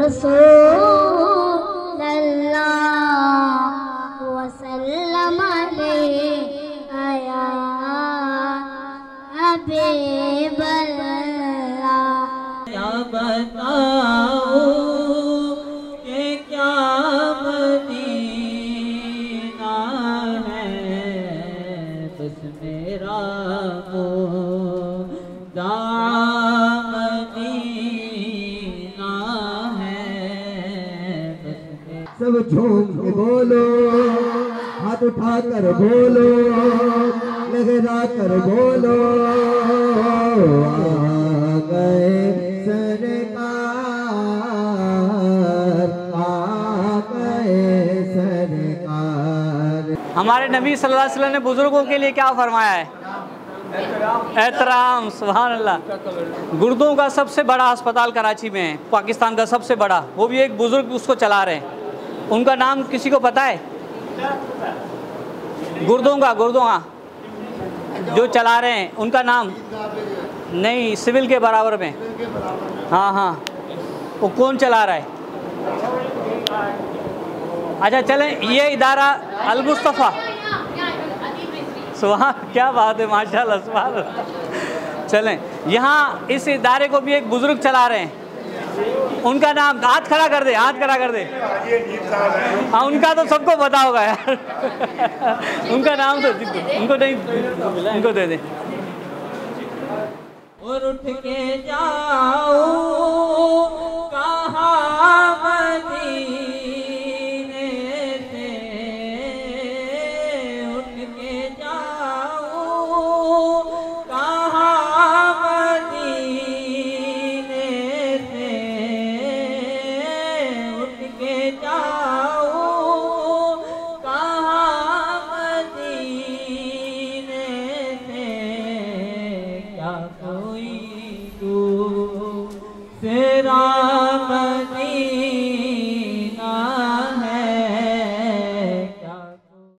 रसूल अल्लाह वसल्लम आया हबीब अल्लाह। या बताओ कि क्या मदीना है तुझ मेरा मोदा सब झूम के बोलो, हाथ उठा कर बोलो, लहरा कर बोलो, आ गए सरकार, आ गए सरकार। हमारे नबी सल्लल्लाहु अलैहि वसल्लम ने बुजुर्गों के लिए क्या फरमाया है? एहतराम। सुभान अल्लाह। गुर्दों का सबसे बड़ा अस्पताल कराची में है, पाकिस्तान का सबसे बड़ा, वो भी एक बुजुर्ग उसको चला रहे हैं। उनका नाम किसी को पता है? गुर्दों का जो चला रहे हैं उनका नाम नहीं, सिविल के बराबर में। हाँ, वो कौन चला रहा है? अच्छा चलें, ये इदारा अल मुस्तफ़ा। सुभान, क्या बात है, माशाल्लाह, सुभान। चलें, यहाँ इस इदारे को भी एक बुज़ुर्ग चला रहे हैं, उनका नाम, हाथ खड़ा कर दे, हाथ खड़ा कर दे। हाँ, उनका तो सबको पता होगा यार। उनका नाम तो उनको नहीं, उनको दे दे। और उठ के जाओ